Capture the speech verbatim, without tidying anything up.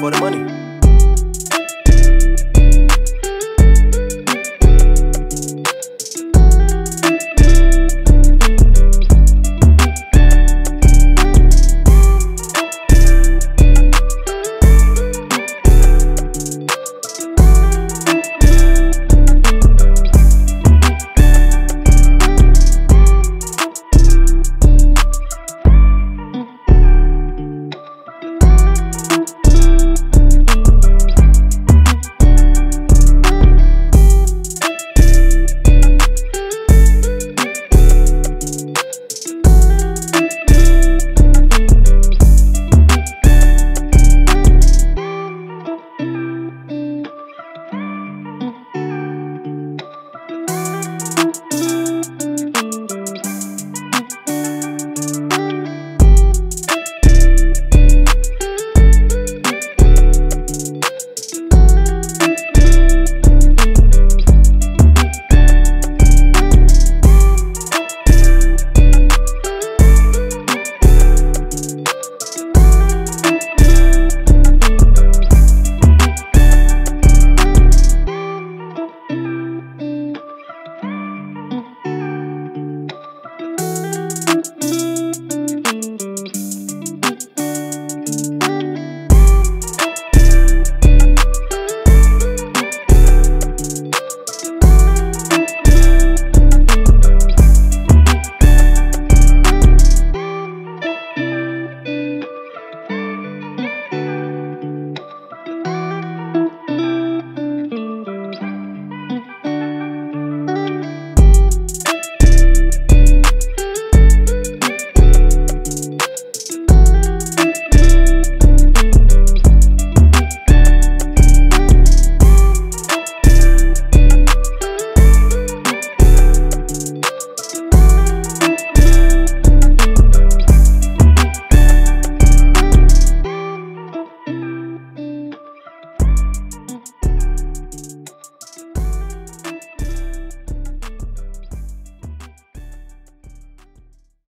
for the money.